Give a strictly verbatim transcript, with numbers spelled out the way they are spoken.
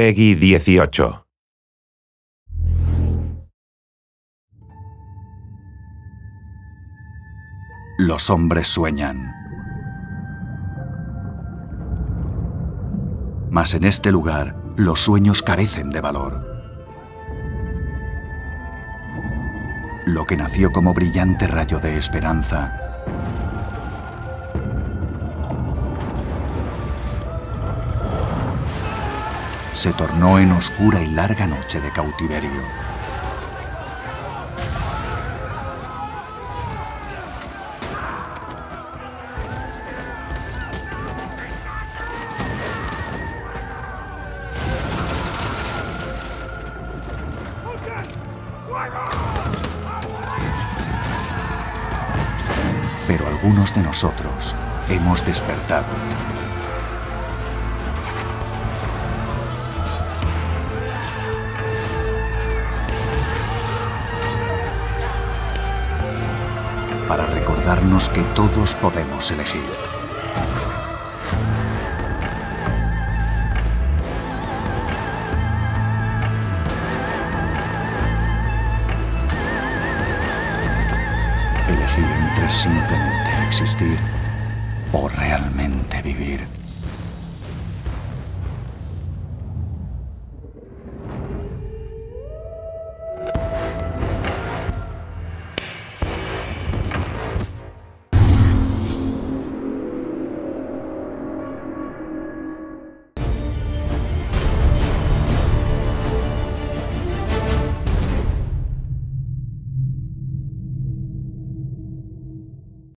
Peggy dieciocho. Los hombres sueñan. Mas en este lugar, los sueños carecen de valor. Lo que nació como brillante rayo de esperanza se tornó en oscura y larga noche de cautiverio. Pero algunos de nosotros hemos despertado. Para recordarnos que todos podemos elegir. Elegir entre simplemente existir o realmente vivir.